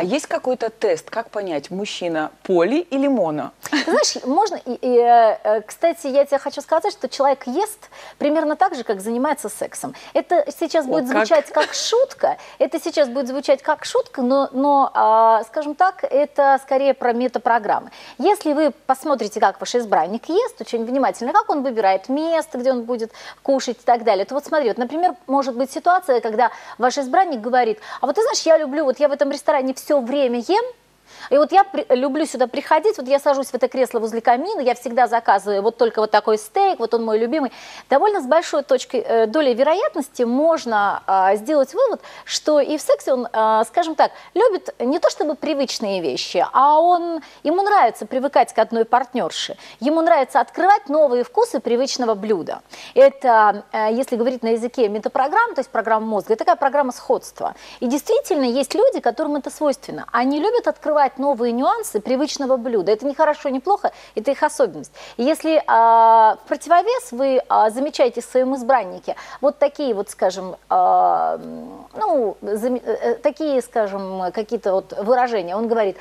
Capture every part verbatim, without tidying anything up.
А есть какой-то тест, как понять, мужчина поли или моно? Знаешь, можно... И, и, кстати, я тебе хочу сказать, что человек ест примерно так же, как занимается сексом. Это сейчас будет О, звучать как? как шутка, это сейчас будет звучать как шутка, но, но а, скажем так, это скорее про метапрограммы. Если вы посмотрите, как ваш избранник ест, очень внимательно, как он выбирает место, где он будет кушать и так далее, то вот смотри, вот, например, может быть ситуация, когда ваш избранник говорит, а вот ты знаешь, я люблю, вот я в этом ресторане все время ем, и вот я при, люблю сюда приходить, вот я сажусь в это кресло возле камина, я всегда заказываю вот только вот такой стейк, вот он мой любимый. Довольно с большой точкой, э, долей вероятности можно э, сделать вывод, что и в сексе он, э, скажем так, любит не то чтобы привычные вещи, а он, ему нравится привыкать к одной партнерше, ему нравится открывать новые вкусы привычного блюда. Это, э, если говорить на языке метапрограмм, то есть программа мозга, это такая программа сходства. И действительно есть люди, которым это свойственно. Они любят открывать новые нюансы привычного блюда. Это не хорошо, не плохо, это их особенность. И если а, в противовес вы а, замечаете в своем избраннике вот такие вот, скажем, а, ну, зам... такие, скажем, какие-то вот выражения, он говорит,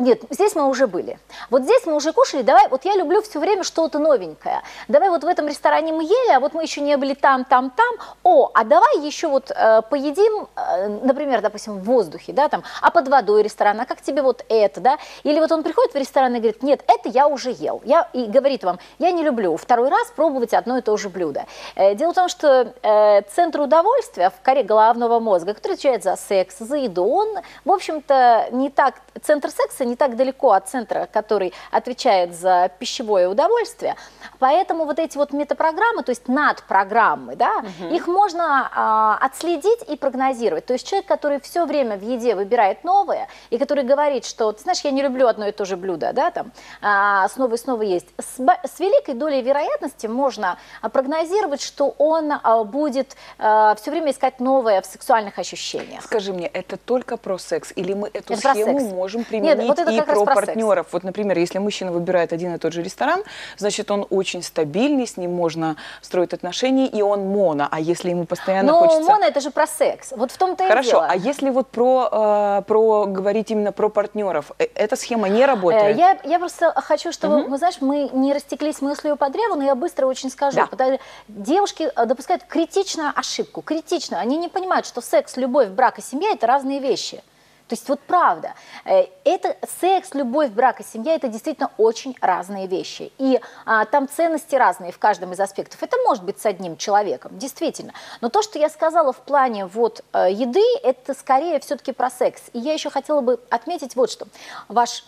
нет, здесь мы уже были, вот здесь мы уже кушали, давай, вот я люблю все время что-то новенькое, давай вот в этом ресторане мы ели, а вот мы еще не были там, там, там, о, а давай еще вот э, поедим, э, например, допустим, в воздухе, да, там, а под водой ресторан, а как тебе вот это, да, или вот он приходит в ресторан и говорит, нет, это я уже ел, я, и говорит вам, я не люблю второй раз пробовать одно и то же блюдо. Э, дело в том, что э, центр удовольствия в коре головного мозга, который отвечает за секс, за еду, он, в общем-то, не так, центр секса не так далеко от центра, который отвечает за пищевое удовольствие. Поэтому вот эти вот метапрограммы, то есть надпрограммы, да, угу. их можно а, отследить и прогнозировать. То есть человек, который все время в еде выбирает новое, и который говорит, что, ты знаешь, я не люблю одно и то же блюдо, да, там, а, снова и снова есть. С, с великой долей вероятности можно прогнозировать, что он а, будет а, все время искать новое в сексуальных ощущениях. Скажи мне, это только про секс? Или мы эту это схему можем применить? Нет, вот это и про партнеров. Секс. Вот, например, если мужчина выбирает один и тот же ресторан, значит, он очень стабильный, с ним можно строить отношения, и он моно. А если ему постоянно Но хочется... Но моно – это же про секс. Вот в том-то и Хорошо. Дело. А если вот про, э, про говорить именно про партнеров, эта схема не работает? Э, я, я просто хочу, чтобы, угу. мы, знаешь, мы не растеклись мыслью по древу, но я быстро очень скажу. Да. Потому что девушки допускают критичную ошибку, критичную. Они не понимают, что секс, любовь, брак и семья – это разные вещи. То есть вот правда, это секс, любовь, брак и семья – это действительно очень разные вещи. И а, там ценности разные в каждом из аспектов. Это может быть с одним человеком, действительно. Но то, что я сказала в плане вот, еды, это скорее все-таки про секс. И я еще хотела бы отметить вот что. Ваш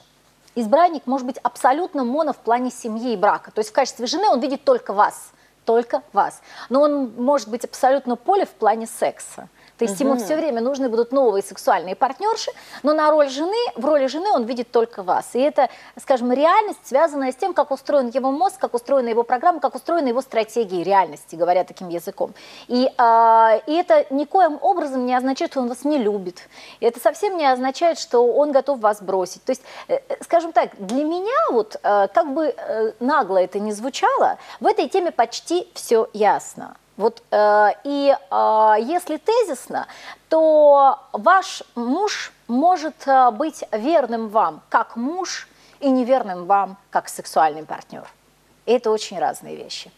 избранник может быть абсолютно моно в плане семьи и брака. То есть в качестве жены он видит только вас, только вас. Но он может быть абсолютно поле в плане секса. То есть ему все время нужны будут новые сексуальные партнерши, но на роль жены, в роли жены он видит только вас. И это, скажем, реальность, связанная с тем, как устроен его мозг, как устроена его программа, как устроена его стратегия реальности, говоря таким языком. И, а, и это никоим образом не означает, что он вас не любит. И это совсем не означает, что он готов вас бросить. То есть, скажем так, для меня, вот, как бы нагло это ни звучало, в этой теме почти все ясно. Вот, э, и э, если тезисно, то ваш муж может э, быть верным вам как муж и неверным вам как сексуальный партнер. И это очень разные вещи.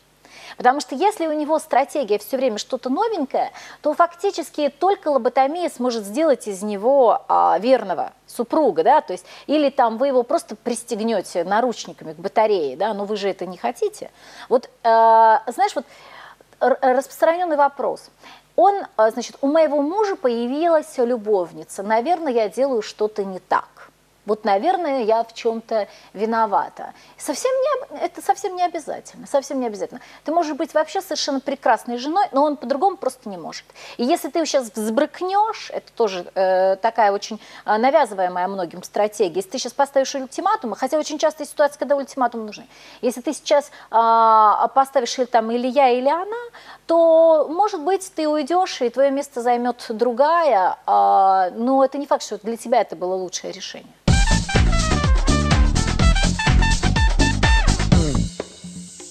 Потому что если у него стратегия все время что-то новенькое, то фактически только лоботомия сможет сделать из него э, верного супруга, да, то есть, или там вы его просто пристегнете наручниками к батарее, да, но вы же это не хотите. Вот, э, знаешь, вот... распространенный вопрос. Он, значит, у моего мужа появилась любовница. Наверное, я делаю что-то не так. Вот, наверное, я в чем-то виновата. Совсем не, это совсем не обязательно, совсем не обязательно. Ты можешь быть вообще совершенно прекрасной женой, но он по-другому просто не может. И если ты сейчас взбрыкнешь, это тоже э, такая очень э, навязываемая многим стратегия, если ты сейчас поставишь ультиматумы, хотя очень часто есть ситуация, когда ультиматумы нужны, если ты сейчас э, поставишь или, там, или я, или она, то, может быть, ты уйдешь, и твое место займет другая, э, но это не факт, что для тебя это было лучшее решение.